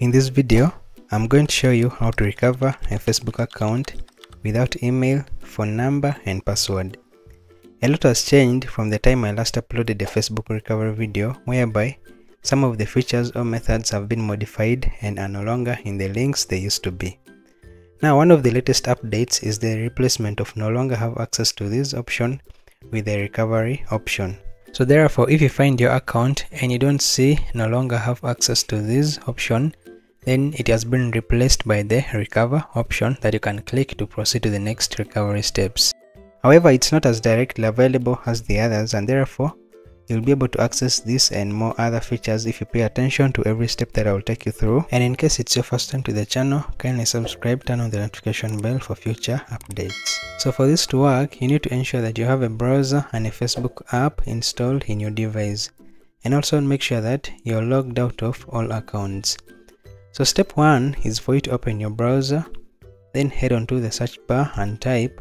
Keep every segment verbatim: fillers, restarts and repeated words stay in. In this video, I'm going to show you how to recover a Facebook account without email, phone number and password. A lot has changed from the time I last uploaded a Facebook recovery video, whereby some of the features or methods have been modified and are no longer in the links they used to be. Now, one of the latest updates is the replacement of no longer have access to this option with a recovery option. So therefore, if you find your account and you don't see no longer have access to this option, then it has been replaced by the recover option that you can click to proceed to the next recovery steps. However, it's not as directly available as the others, and therefore you'll be able to access this and more other features if you pay attention to every step that I will take you through. And in case it's your first time to the channel, kindly subscribe, turn on the notification bell for future updates. So for this to work, you need to ensure that you have a browser and a Facebook app installed in your device, and also make sure that you're logged out of all accounts. So step one is for you to open your browser, then head on to the search bar and type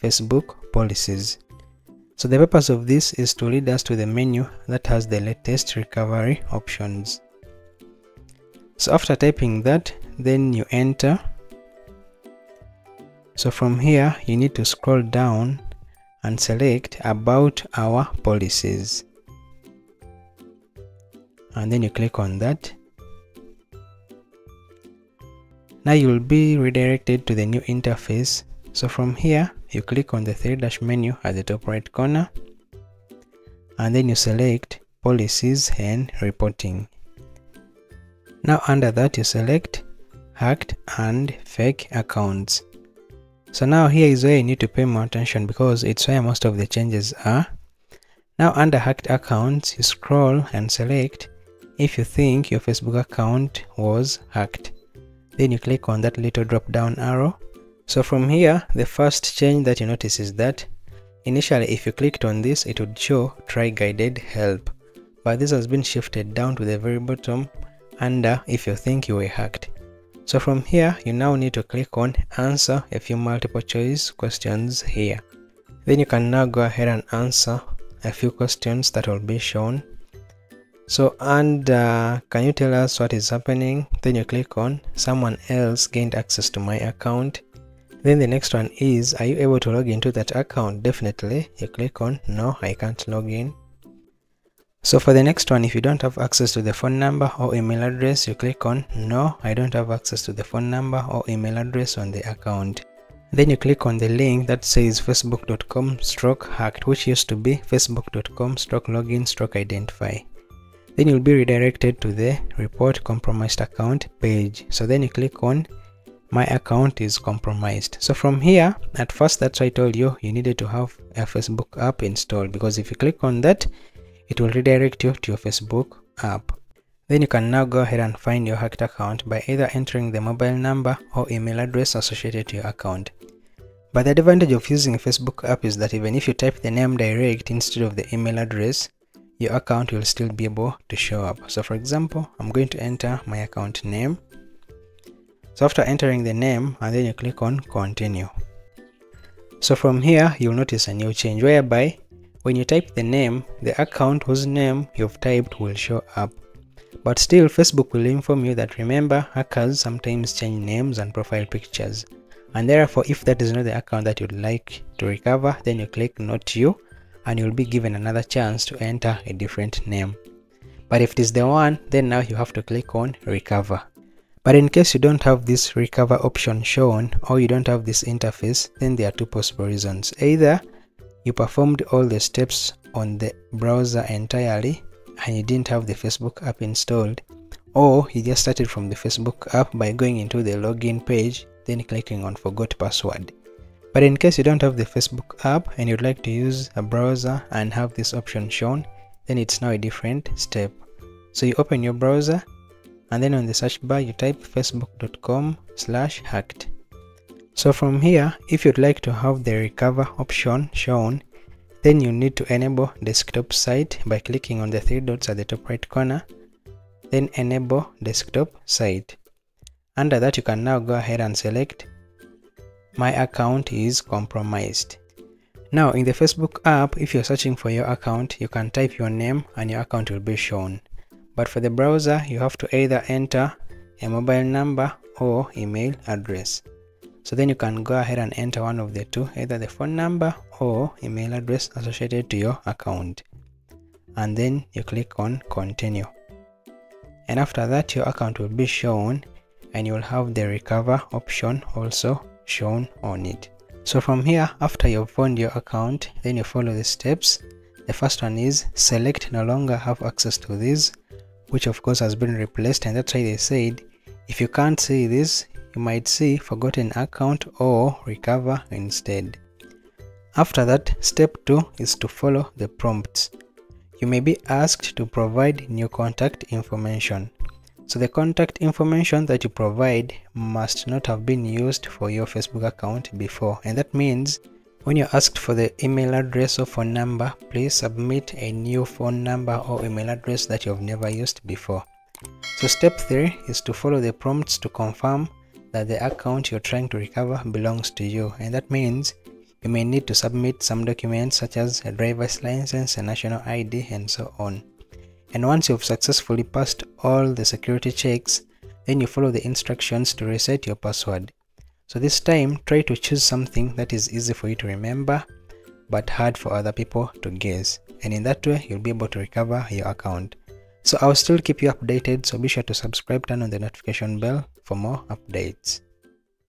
Facebook policies. So the purpose of this is to lead us to the menu that has the latest recovery options. So after typing that, then you enter. So from here you need to scroll down and select about our policies, and then you click on that. Now you will be redirected to the new interface. So from here you click on the three dash menu at the top right corner, and then you select policies and reporting. Now under that you select hacked and fake accounts. So now here is where you need to pay more attention, because it's where most of the changes are. Now under hacked accounts you scroll and select if you think your Facebook account was hacked. Then you click on that little drop down arrow. So from here, the first change that you notice is that initially if you clicked on this, it would show try guided help, but this has been shifted down to the very bottom under if you think you were hacked. So from here you now need to click on answer a few multiple choice questions here. Then you can now go ahead and answer a few questions that will be shown. So and uh, can you tell us what is happening? Then you click on someone else gained access to my account. Then the next one is, are you able to log into that account? Definitely. You click on no, I can't log in. So for the next one, if you don't have access to the phone number or email address, you click on no, I don't have access to the phone number or email address on the account. Then you click on the link that says facebook dot com stroke hacked, which used to be facebook dot com stroke login stroke identify. Then you'll be redirected to the report compromised account page. So then you click on my account is compromised. So from here, at first, that's why I told you you needed to have a Facebook app installed, because if you click on that, it will redirect you to your Facebook app. Then you can now go ahead and find your hacked account by either entering the mobile number or email address associated to your account. But the advantage of using a Facebook app is that even if you type the name direct instead of the email address, your account will still be able to show up. So for example, I'm going to enter my account name. So after entering the name, and then you click on continue. So from here you'll notice a new change, whereby when you type the name, the account whose name you've typed will show up. But still, Facebook will inform you that remember, hackers sometimes change names and profile pictures, and therefore if that is not the account that you'd like to recover, then you click not you, and you'll be given another chance to enter a different name. But if it is the one, then now you have to click on recover. But in case you don't have this recover option shown, or you don't have this interface, then there are two possible reasons. Either you performed all the steps on the browser entirely and you didn't have the Facebook app installed, or you just started from the Facebook app by going into the login page, then clicking on forgot password. But in case you don't have the Facebook app and you'd like to use a browser and have this option shown, then it's now a different step. So you open your browser, and then on the search bar you type facebook dot com slash hacked. So from here, if you'd like to have the recover option shown, then you need to enable desktop site by clicking on the three dots at the top right corner, then enable desktop site. Under that you can now go ahead and select my account is compromised. Now in the Facebook app, if you're searching for your account, you can type your name and your account will be shown. But for the browser, you have to either enter a mobile number or email address. So then you can go ahead and enter one of the two, either the phone number or email address associated to your account. And then you click on continue. And after that, your account will be shown and you will have the recover option also shown on it. So from here, after you've found your account, then you follow the steps. The first one is select no longer have access to this, which of course has been replaced, and that's why they said if you can't see this, you might see forgotten account or recover instead. After that, step two is to follow the prompts. You may be asked to provide new contact information. So the contact information that you provide must not have been used for your Facebook account before, and that means when you're asked for the email address or phone number, please submit a new phone number or email address that you've never used before. So step three is to follow the prompts to confirm that the account you're trying to recover belongs to you, and that means you may need to submit some documents such as a driver's license, a national I D, and so on. And once you've successfully passed all the security checks, then you follow the instructions to reset your password. So this time, try to choose something that is easy for you to remember but hard for other people to guess. And in that way, you'll be able to recover your account. So I'll still keep you updated, so be sure to subscribe, turn on the notification bell for more updates.